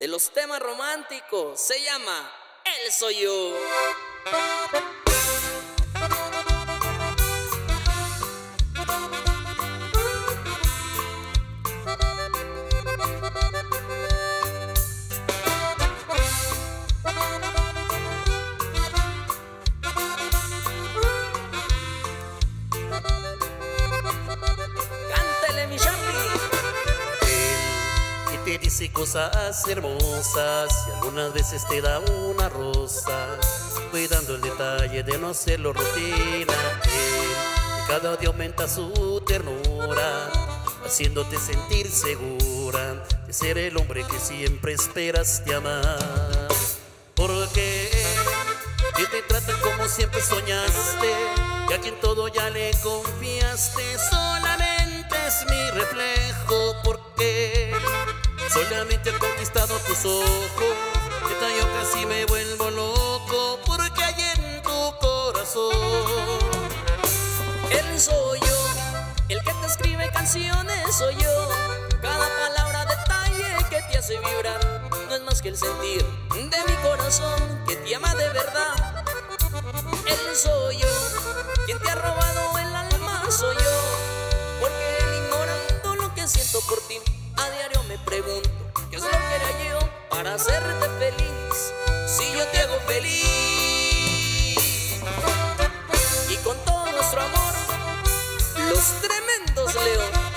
de los temas románticos, se llama Él Soy Yo. Te dice cosas hermosas y algunas veces te da una rosa, cuidando el detalle de no hacerlo rutina. Él cada día aumenta su ternura, haciéndote sentir segura de ser el hombre que siempre esperaste amar. Porque él te trata como siempre soñaste, y a quien todo ya le confiaste. Solamente es mi reflejo, porque solamente ha conquistado tus ojos. Neta, yo casi me vuelvo loco porque hay en tu corazón. Él soy yo, el que te escribe canciones soy yo. Cada palabra, detalle que te hace vibrar, no es más que el sentir de mi corazón que te ama de verdad. Él soy yo, quien te ha robado el alma soy yo, porque él ignora todo lo que siento por ti. A diario me pregunto, ¿qué es lo que haría yo para hacerte feliz? Si yo te hago feliz. Y con todo nuestro amor, Los Tremendos León.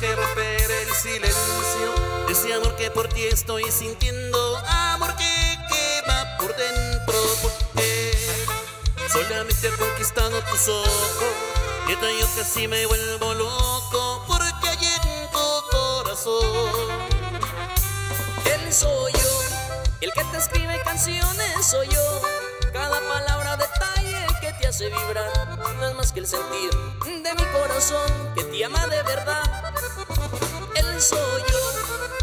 Que romper el silencio de ese amor que por ti estoy sintiendo, amor que quema por dentro, porque solamente ha conquistado tus ojos. Neta, yo casi me vuelvo loco porque hay en tu corazón. Él soy yo, el que te escribe canciones soy yo. Cada palabra, detalle que te hace vibrar, no es más que el sentir de mi corazón que te ama de verdad. Soy yo,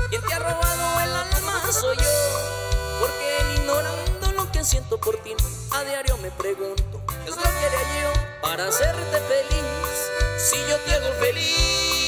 quien te ha robado el alma soy yo, porque él ignorando lo que siento por ti, a diario me pregunto, ¿qué es lo que haría yo para hacerte feliz? Si yo te hago feliz.